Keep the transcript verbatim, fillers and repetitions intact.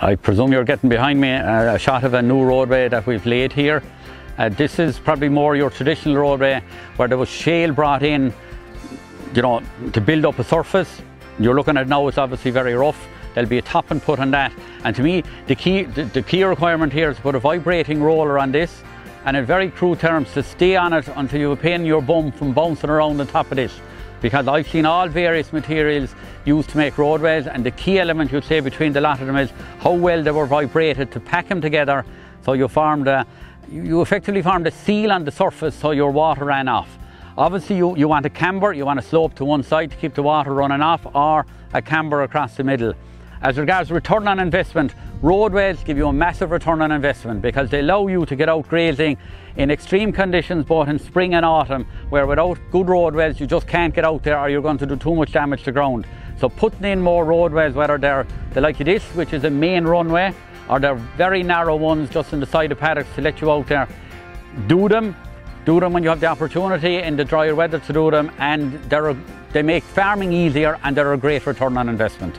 I presume you're getting behind me a shot of a new roadway that we've laid here. Uh, this is probably more your traditional roadway where there was shale brought in, you know, to build up a surface. You're looking at now, it's obviously very rough. There'll be a top and put on that. And to me, the key, the, the key requirement here is to put a vibrating roller on this, and in very crude terms, to stay on it until you pain your bum from bouncing around the top of this. Because I've seen all various materials used to make roadways, and the key element, you'd say, between the lot of them is how well they were vibrated to pack them together, so you formed a, you effectively formed a seal on the surface so your water ran off. Obviously you, you want a camber, you want a slope to one side to keep the water running off, or a camber across the middle. As regards return on investment, roadways give you a massive return on investment because they allow you to get out grazing in extreme conditions, both in spring and autumn, where without good roadways you just can't get out there or you're going to do too much damage to ground. So putting in more roadways, whether they're the like this, which is a main runway, or they're very narrow ones just on the side of paddocks to let you out there, do them. Do them when you have the opportunity in the drier weather to do them, and they're, they make farming easier and they're a great return on investment.